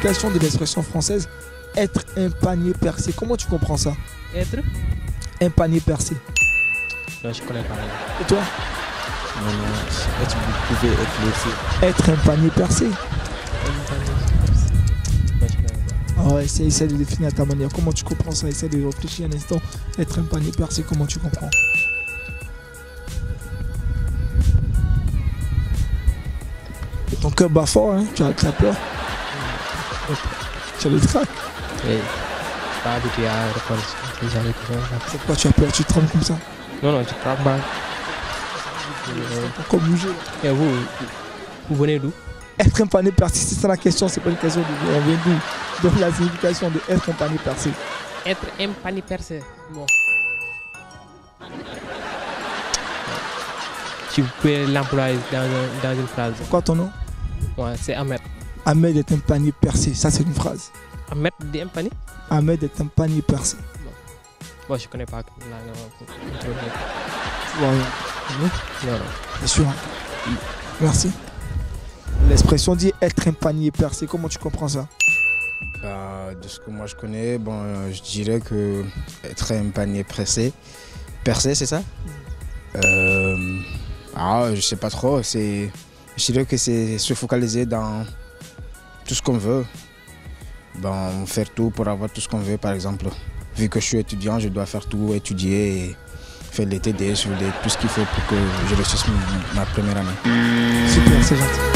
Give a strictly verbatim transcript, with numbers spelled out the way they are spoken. signification de l'expression française être un panier percé. Comment tu comprends ça? Être un panier percé. Là, je connais pas. Et toi? Non, non, être, vous pouvez être laissé. Être un panier percé. Oh, essaie, essaie de définir à ta manière. Comment tu comprends ça? Essaie de réfléchir un instant. Être un panier percé, comment tu comprends? Ton cœur bat fort, hein? Tu as, tu as peur. Tu as le trac. Oui. Je suis pas habitué à reconnaître les gens qui sont là. Pourquoi tu as peur? Tu trembles comme ça? Non, non, je tremble pas. Pourquoi bouger? Et vous, vous venez d'où? Être un panier percé, c'est ça la question, c'est pas une question de on vient d'où. Donc la signification de être un panier percé. Être un panier percé. Bon. Tu peux l'employer dans, dans une phrase. Quoi ton nom? Ouais, c'est Ahmed. Ahmed est un panier percé, ça c'est une phrase. Ahmed est un panier? Ahmed est un panier percé. Bon, bon je connais pas la langue. Voilà. Non, non. Bien sûr. Oui. Merci. L'expression dit être un panier percé, comment tu comprends ça? Bah, de ce que moi je connais, bon, euh, je dirais que être un panier pressé, percé, c'est ça? euh, Ah, je sais pas trop, c'est, je dirais que c'est se focaliser dans tout ce qu'on veut, ben, faire tout pour avoir tout ce qu'on veut par exemple. Vu que je suis étudiant, je dois faire tout, étudier et faire les T D, tout ce qu'il faut pour que je réussisse ma première année. Super, c'est gentil.